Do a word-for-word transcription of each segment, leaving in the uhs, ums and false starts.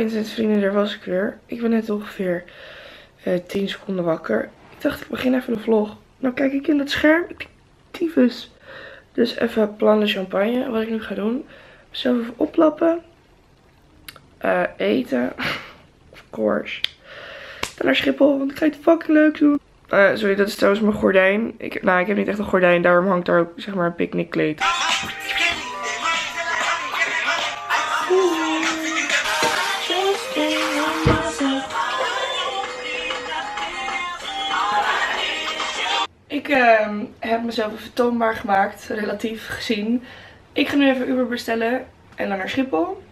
internetsvrienden, daar was ik weer. Ik ben net ongeveer uh, tien seconden wakker. Ik dacht, ik begin even de vlog. Nou kijk ik in het scherm. Tyfus. Dus even plan de champagne. Wat ik nu ga doen. Zelf even oplappen. Uh, eten. Of course. Dan naar Schiphol, want ik ga het fucking leuk doen. Uh, sorry, dat is trouwens mijn gordijn. Ik, nou, ik heb niet echt een gordijn. Daarom hangt daar ook, zeg maar, een picknickkleed. Ik uh, heb mezelf even toonbaar gemaakt, relatief gezien. Ik ga nu even Uber bestellen en dan naar Schiphol.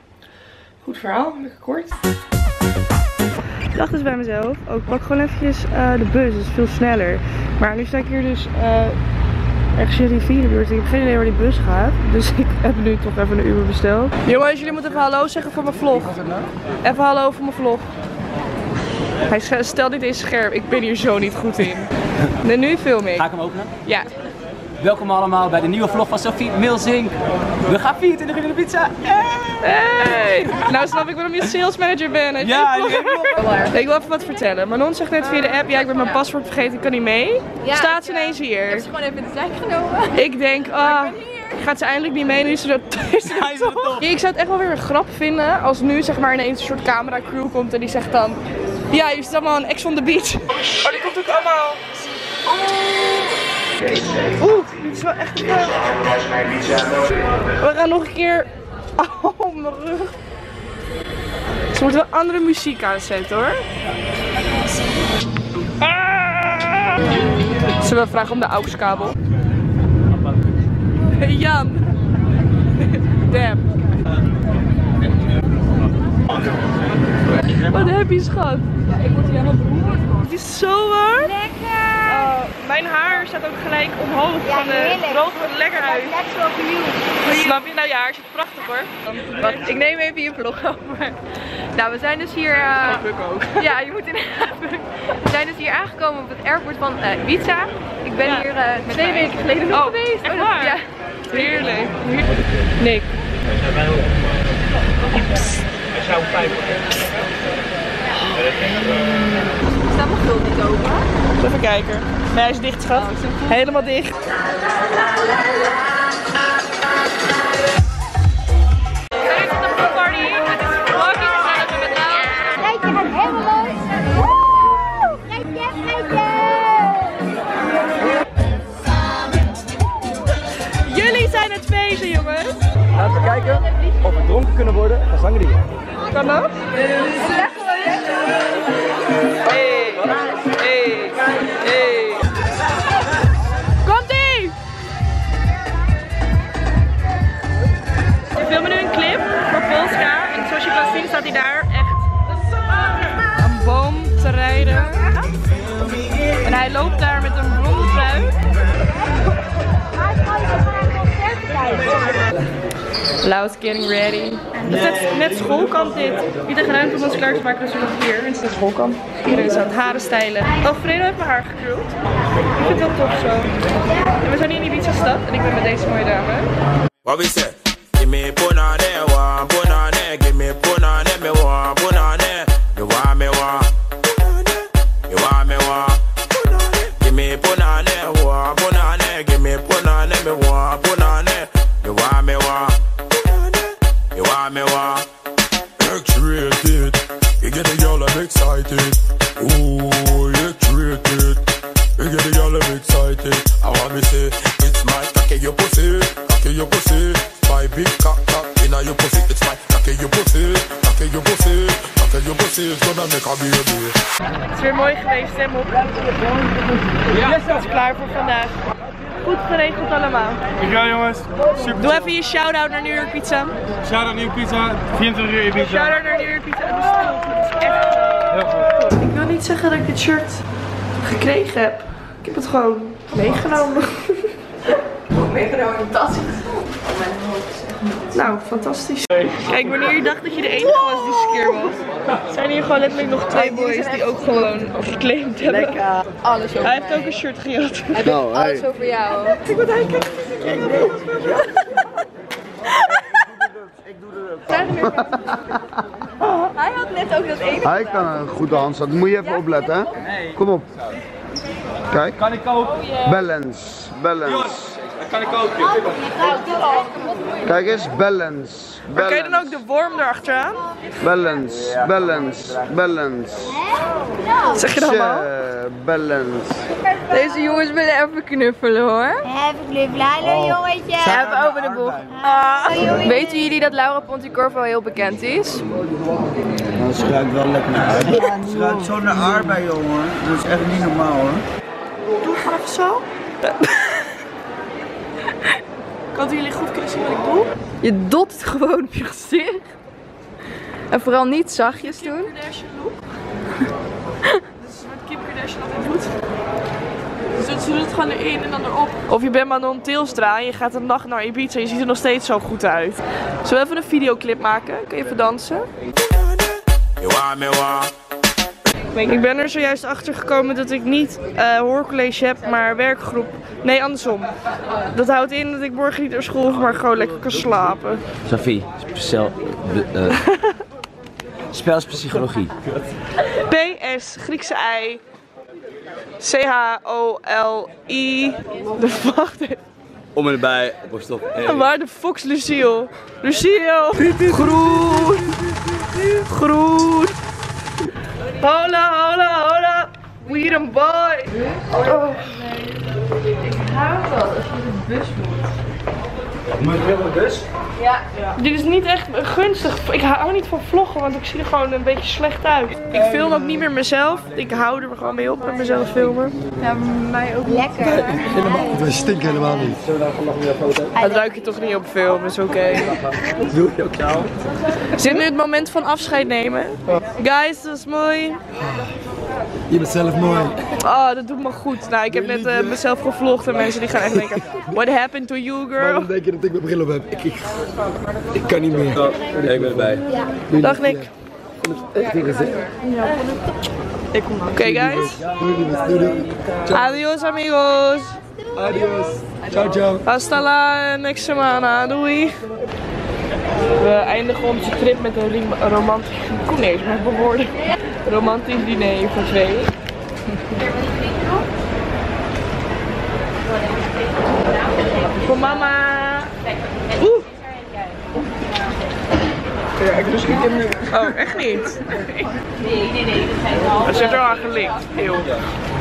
Goed verhaal, lekker kort. Ik dacht dus bij mezelf, ook pak gewoon eventjes uh, de bus, dat is veel sneller. Maar nu sta ik hier dus uh, ergens in Rivierenbuurt. Ik heb geen idee waar die bus gaat, dus ik heb nu toch even een Uber besteld. Jongens, jullie moeten even hallo zeggen voor mijn vlog. Even hallo voor mijn vlog. Hij stelt niet eens scherp, ik ben hier zo niet goed in. En nu film ik. Ga ik hem openen? Ja. Welkom allemaal bij de nieuwe vlog van Sophie Milzink. We gaan vierentwintig uur in de pizza. Hey! Hey! Nou snap ik waarom je sales manager bent. Als ja, je ik, ik wil even wat vertellen. Manon zegt net via de app, ja ik ben mijn paspoort vergeten, ik kan niet mee. Ja, staat ze ineens hier. Ik heb ze gewoon even in de zijk genomen. Ik denk, ah, oh, gaat ze eindelijk niet mee, nu is ze er toch. Ik zou het echt wel weer een grap vinden als nu zeg maar ineens een soort camera crew komt en die zegt dan, ja je zit allemaal een ex on the beach. Oh, die komt ook allemaal. Oh. Oeh, dit is wel echt leuk. We gaan nog een keer. Oh, mijn rug. Ze moeten wel andere muziek aanzetten hoor. Ah! Zullen we vragen om de A U X-kabel? Hey, Jan. Damn. Wat heb je schat? Ja, ik word hier helemaal beroerd van. Het is zo warm. Lekker. Oh, mijn haar staat ook gelijk omhoog ja, van de rood wordt lekker uit. Natural beauty. Snap je? Nou ja, haar zit prachtig hoor. Wat? Ik neem even je vlog over. Nou, we zijn dus hier. Uh... Ook. Ja, je moet in. We zijn dus hier aangekomen op het airport van uh, Ibiza. Ik ben ja, hier uh, twee weken geleden nog oh, geweest. Echt waar? Ja. Heerlijk. Nick. Psst. Psst. Staat mijn gul niet open? Even kijken. Nee, hij is dicht, schat. Oh, is helemaal dicht. Kijk, het is een party. Het is fucking gezellig met elkaar. Kijk, je gaat helemaal los. Woe! Kijk, je, kijk, je. Jullie zijn het feestje, jongens. Laten we kijken of we dronken kunnen worden van sangria. Kan dat? Hey, hey, hey. Komt-ie! We filmen nu een clip voor Polska en zoals je kan zien staat hij daar echt een boom te rijden. En hij loopt daar met een ronde trui. Lau's getting ready. Dus net, net schoolkamp dit. Niet echt ruimte om ons klaar te maken, dus we nog hier. Het is net schoolkamp. Iedereen is aan het haren stijlen. Alfredo heeft mijn haar gekruld. Ik vind het wel tof zo. En we zijn hier in Ibiza stad en ik ben met deze mooie dame. Wat is het? Give me bonane, one bonane. Give me bonane, me one bonane. You want me one. You want me one. Give me bonane, one bonane. Give me bonane, me one bonane. You want me one. You want me one? Excited, you get the y'all excited. Ooh, excited, you get the y'all excited. I want me say, it's my cocky your pussy, cocky your pussy. My big cock cock inna your pussy. It's my cocky your pussy, cocky your pussy, cocky your pussy. It's gonna make a baby. Het is weer mooi geweest, stem op. Ja, het is klaar voor vandaag. Goed geregeld allemaal. Dankjewel jongens. Super. Doe even je shout-out naar New York Pizza. Shout-out New York Pizza, vierentwintig uur in Pizza. Shout-out naar New York Pizza. Dat is echt heel goed. Ik wil niet zeggen dat ik dit shirt gekregen heb. Ik heb het gewoon meegenomen. Ook meegenomen in de tas. Nou, fantastisch. Kijk, wanneer je dacht dat je de enige was die skeer was, zijn hier gewoon letterlijk nog twee boys die ook gewoon geclaimd hebben. Lekker. Alles over mij. Hij heeft ook een shirt gejat. Hij heeft oh, alles hey. Over jou. Kijk wat hij kijkt. Ik doe de rups. Ik doe de rups. Hij had net ook dat ene. Hij kan een goede handstand. Moet je even ja, opletten, hè? Nee. Kom op. Kijk. Kan ik ook? Balance. Balance. Jongens, kan ik ook? Kijk eens, balance. Maar kan je dan ook de worm erachteraan? Balance, balance, balance. Wat zeg je dan allemaal? Balance. Deze jongens willen even knuffelen hoor. Even knuffelen, hallo jongetje. Ze hebben over de boeg. Ah. Weten jullie dat Laura Ponticorvo heel bekend is? Dat ruikt wel lekker naar arbeid. Het ruikt zo naar arbeid, jongen. Dat is echt niet normaal hoor. Doe het maar even zo. Kan jullie goed kunnen zien wat ik doe? Je dot het gewoon op je gezicht. En vooral niet zachtjes doen. Kim Kardashian look. Dat is wat Kim Kardashian altijd doet. Dus ze doet het gewoon erin en dan erop. Of je bent Manon Teelstra en je gaat een nacht naar Ibiza en je ziet er nog steeds zo goed uit. Zullen we even een videoclip maken? Kun je even dansen? Ik ben er zojuist achter gekomen dat ik niet uh, hoorcollege heb, maar werkgroep. Nee, andersom. Dat houdt in dat ik morgen niet naar school hoef, maar gewoon lekker kan slapen. Sophie, speciaal. Uh, Spelspsychologie. P S, Griekse I. C H O L I. De wacht even. Om en erbij, op stop. En waar de Fox Lucille? Lucille! Groen! Groen! Hola, hola, hola! We're a boy! Oh. Ik haat dat als je de bus moet. Moet je op de bus? Ja. Dit is niet echt gunstig. Ik hou niet van vloggen, want ik zie er gewoon een beetje slecht uit. Ik film ook niet meer mezelf. Ik hou er gewoon mee op met mezelf filmen. Ja, mij ook lekker. We stinken helemaal niet. Dat ruik je toch niet op film, is oké. Okay. Doe je ook jou. Zit nu het moment van afscheid nemen? Guys, dat is mooi. Je bent zelf mooi. Oh, dat doet me goed. Nou, ik heb net uh, mezelf gevlogd en mensen die gaan echt denken, what happened to you girl? Waarom denk je dat ik mijn bril op heb? Ik, ik, ik kan niet meer. Oh, nee, ik ben erbij. Ja. Dag Nick. Ja. Oké okay, guys. Adios amigos. Adios. Ciao ciao. Hasta la next semana. Doei. We eindigen onze trip met een romantisch, ik kon niet eens met mijn woorden, romantisch diner voor twee. Voor mama. Oeh. Ja, ik dus niet in de... Oh, echt niet? Nee, nee, nee. Dat zit er al aan gelikt, heel.